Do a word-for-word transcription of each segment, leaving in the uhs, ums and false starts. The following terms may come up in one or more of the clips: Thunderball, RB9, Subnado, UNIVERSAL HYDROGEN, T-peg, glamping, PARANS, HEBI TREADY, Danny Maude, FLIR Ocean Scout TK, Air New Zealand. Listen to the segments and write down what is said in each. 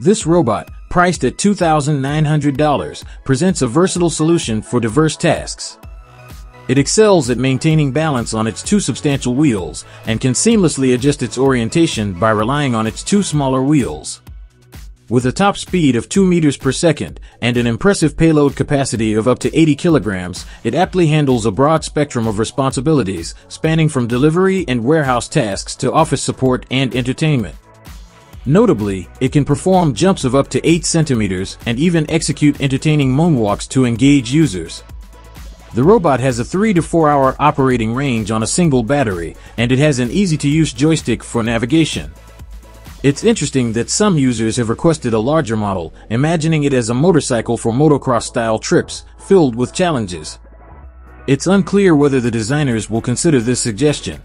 This robot, priced at two thousand nine hundred dollars, presents a versatile solution for diverse tasks. It excels at maintaining balance on its two substantial wheels and can seamlessly adjust its orientation by relying on its two smaller wheels. With a top speed of two meters per second and an impressive payload capacity of up to eighty kilograms, it aptly handles a broad spectrum of responsibilities, spanning from delivery and warehouse tasks to office support and entertainment. Notably, it can perform jumps of up to eight centimeters and even execute entertaining moonwalks to engage users. The robot has a three to four hour operating range on a single battery, and it has an easy-to-use joystick for navigation. It's interesting that some users have requested a larger model, imagining it as a motorcycle for motocross-style trips, filled with challenges. It's unclear whether the designers will consider this suggestion.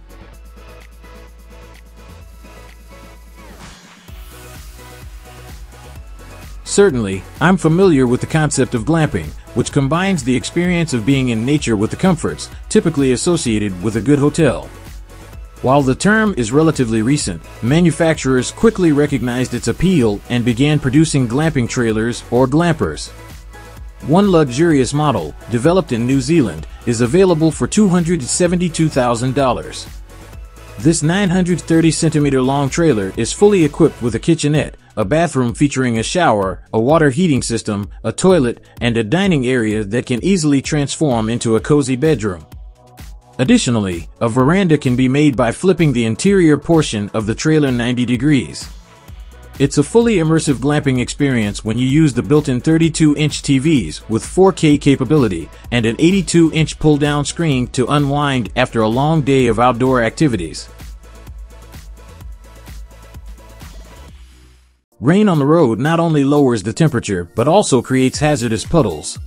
Certainly, I'm familiar with the concept of glamping, which combines the experience of being in nature with the comforts typically associated with a good hotel. While the term is relatively recent, manufacturers quickly recognized its appeal and began producing glamping trailers or glampers. One luxurious model, developed in New Zealand, is available for two hundred seventy-two thousand dollars. This nine hundred thirty centimeter long trailer is fully equipped with a kitchenette, a bathroom featuring a shower, a water heating system, a toilet, and a dining area that can easily transform into a cozy bedroom. Additionally, a veranda can be made by flipping the interior portion of the trailer ninety degrees. It's a fully immersive glamping experience when you use the built-in thirty-two inch T Vs with four K capability and an eighty-two inch pull-down screen to unwind after a long day of outdoor activities. Rain on the road not only lowers the temperature but also creates hazardous puddles.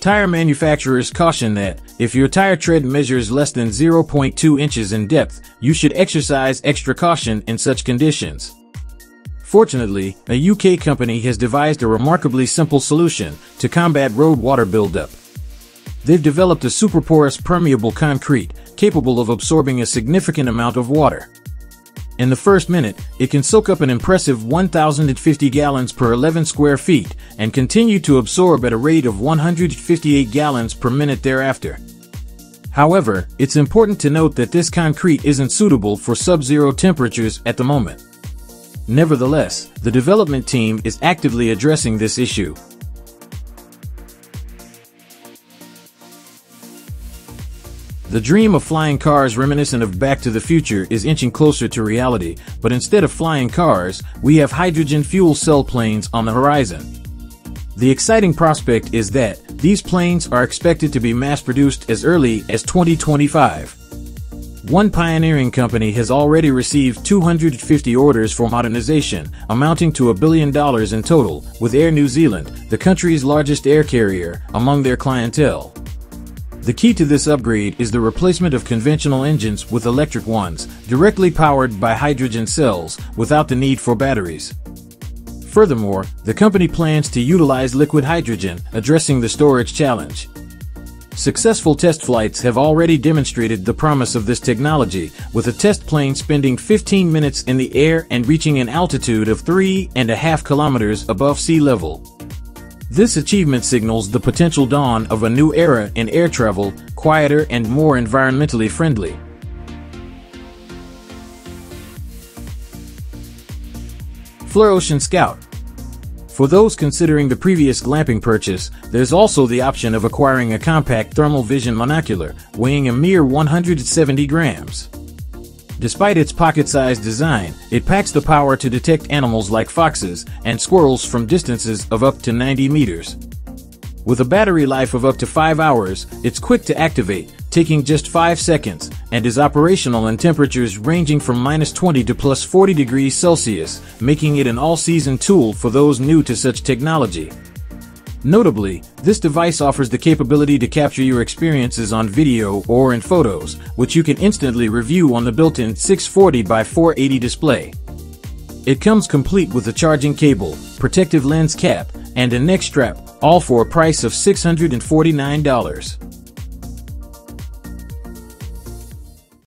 Tire manufacturers caution that, if your tire tread measures less than zero point two inches in depth, you should exercise extra caution in such conditions. Fortunately, a U K company has devised a remarkably simple solution to combat road water buildup. They've developed a superporous permeable concrete capable of absorbing a significant amount of water. In the first minute, it can soak up an impressive one thousand fifty gallons per eleven square feet and continue to absorb at a rate of one hundred fifty-eight gallons per minute thereafter. However, it's important to note that this concrete isn't suitable for sub-zero temperatures at the moment. Nevertheless, the development team is actively addressing this issue. The dream of flying cars reminiscent of Back to the Future is inching closer to reality, but instead of flying cars, we have hydrogen fuel cell planes on the horizon. The exciting prospect is that these planes are expected to be mass-produced as early as twenty twenty-five. One pioneering company has already received two hundred fifty orders for modernization, amounting to a billion dollars in total, with Air New Zealand, the country's largest air carrier, among their clientele. The key to this upgrade is the replacement of conventional engines with electric ones, directly powered by hydrogen cells, without the need for batteries. Furthermore, the company plans to utilize liquid hydrogen, addressing the storage challenge. Successful test flights have already demonstrated the promise of this technology, with a test plane spending fifteen minutes in the air and reaching an altitude of three and a half kilometers above sea level. This achievement signals the potential dawn of a new era in air travel, quieter and more environmentally friendly. FLIR Ocean Scout. For those considering the previous glamping purchase, there's also the option of acquiring a compact thermal vision monocular, weighing a mere one hundred seventy grams. Despite its pocket-sized design, it packs the power to detect animals like foxes and squirrels from distances of up to ninety meters. With a battery life of up to five hours, it's quick to activate, taking just five seconds, and is operational in temperatures ranging from minus twenty to plus forty degrees Celsius, making it an all-season tool for those new to such technology. Notably, this device offers the capability to capture your experiences on video or in photos, which you can instantly review on the built-in six forty by four eighty display. It comes complete with a charging cable, protective lens cap, and a neck strap, all for a price of six hundred forty-nine dollars.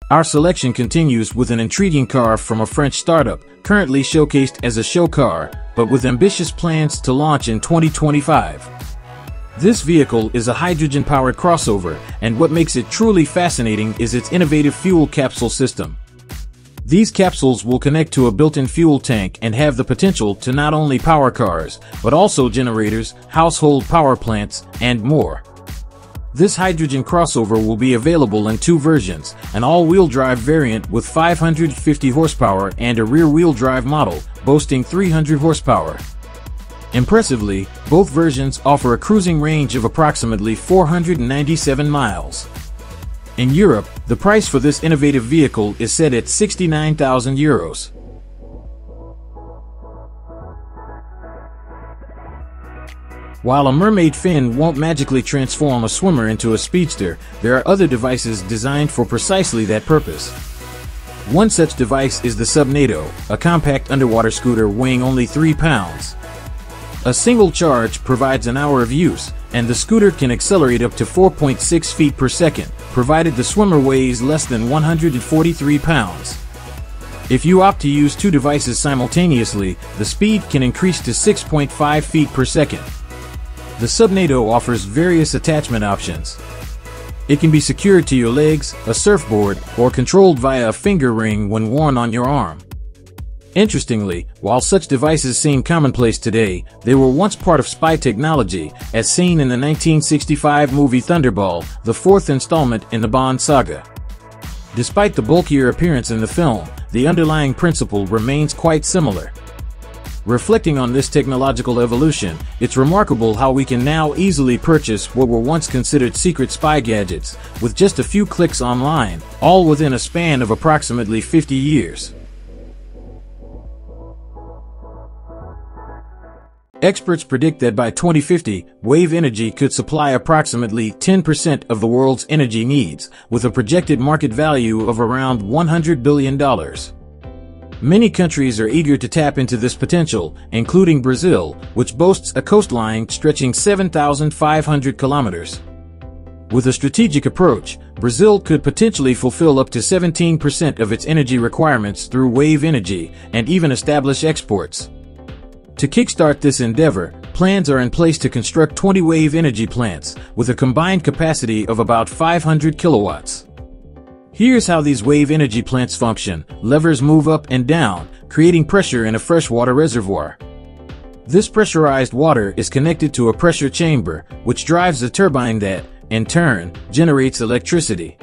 Our selection continues with an intriguing car from a French startup, currently showcased as a show car, but with ambitious plans to launch in twenty twenty-five. This vehicle is a hydrogen-powered crossover, and what makes it truly fascinating is its innovative fuel capsule system. These capsules will connect to a built-in fuel tank and have the potential to not only power cars, but also generators, household power plants, and more. This hydrogen crossover will be available in two versions, an all-wheel drive variant with five hundred fifty horsepower and a rear-wheel drive model, boasting three hundred horsepower. Impressively, both versions offer a cruising range of approximately four hundred ninety-seven miles. In Europe, the price for this innovative vehicle is set at sixty-nine thousand euros. While a mermaid fin won't magically transform a swimmer into a speedster, there are other devices designed for precisely that purpose. One such device is the Subnado, a compact underwater scooter weighing only three pounds. A single charge provides an hour of use, and the scooter can accelerate up to four point six feet per second, provided the swimmer weighs less than one hundred forty-three pounds. If you opt to use two devices simultaneously, the speed can increase to six point five feet per second. The Subnado offers various attachment options. It can be secured to your legs, a surfboard, or controlled via a finger ring when worn on your arm. Interestingly, while such devices seem commonplace today, they were once part of spy technology, as seen in the nineteen sixty-five movie Thunderball, the fourth installment in the Bond saga. Despite the bulkier appearance in the film, the underlying principle remains quite similar. Reflecting on this technological evolution, it's remarkable how we can now easily purchase what were once considered secret spy gadgets, with just a few clicks online, all within a span of approximately fifty years. Experts predict that by twenty fifty, wave energy could supply approximately ten percent of the world's energy needs, with a projected market value of around one hundred billion dollars. Many countries are eager to tap into this potential, including Brazil, which boasts a coastline stretching seven thousand five hundred kilometers. With a strategic approach, Brazil could potentially fulfill up to seventeen percent of its energy requirements through wave energy and even establish exports. To kickstart this endeavor, plans are in place to construct twenty wave energy plants, with a combined capacity of about five hundred kilowatts. Here's how these wave energy plants function. Levers move up and down, creating pressure in a freshwater reservoir. This pressurized water is connected to a pressure chamber, which drives a turbine that, in turn, generates electricity.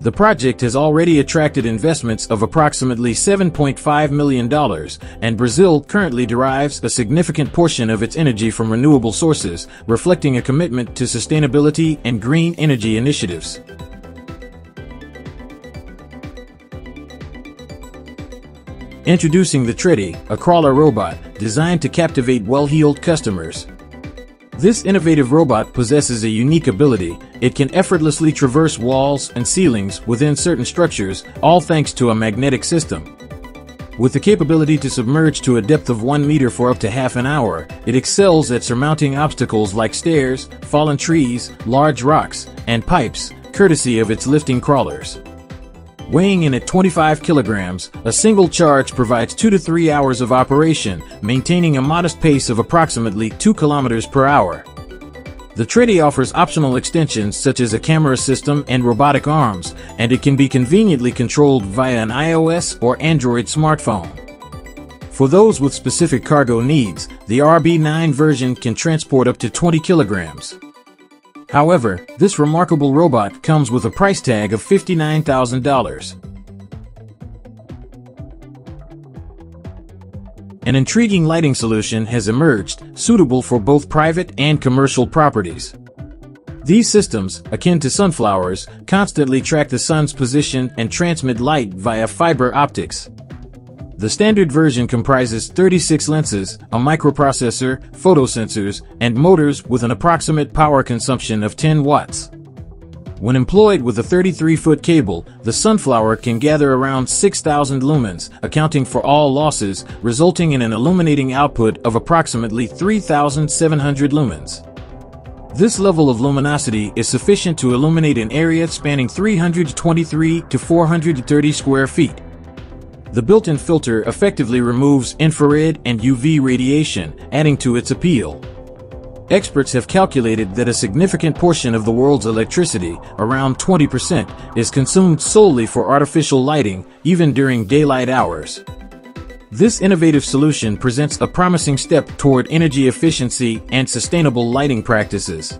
The project has already attracted investments of approximately seven point five million dollars, and Brazil currently derives a significant portion of its energy from renewable sources, reflecting a commitment to sustainability and green energy initiatives. Introducing the Tready, a crawler robot designed to captivate well-heeled customers. This innovative robot possesses a unique ability. It can effortlessly traverse walls and ceilings within certain structures, all thanks to a magnetic system. With the capability to submerge to a depth of one meter for up to half an hour, it excels at surmounting obstacles like stairs, fallen trees, large rocks, and pipes, courtesy of its lifting crawlers. Weighing in at twenty-five kilograms, a single charge provides two to three hours of operation, maintaining a modest pace of approximately two kilometers per hour. The Tready offers optional extensions such as a camera system and robotic arms, and it can be conveniently controlled via an i O S or Android smartphone. For those with specific cargo needs, the R B nine version can transport up to twenty kilograms. However, this remarkable robot comes with a price tag of fifty-nine thousand dollars. An intriguing lighting solution has emerged, suitable for both private and commercial properties. These systems, akin to sunflowers, constantly track the sun's position and transmit light via fiber optics. The standard version comprises thirty-six lenses, a microprocessor, photosensors, and motors with an approximate power consumption of ten watts. When employed with a thirty-three foot cable, the sunflower can gather around six thousand lumens, accounting for all losses, resulting in an illuminating output of approximately three thousand seven hundred lumens. This level of luminosity is sufficient to illuminate an area spanning three hundred twenty-three to four hundred thirty square feet. The built-in filter effectively removes infrared and U V radiation, adding to its appeal. Experts have calculated that a significant portion of the world's electricity, around twenty percent, is consumed solely for artificial lighting, even during daylight hours. This innovative solution presents a promising step toward energy efficiency and sustainable lighting practices.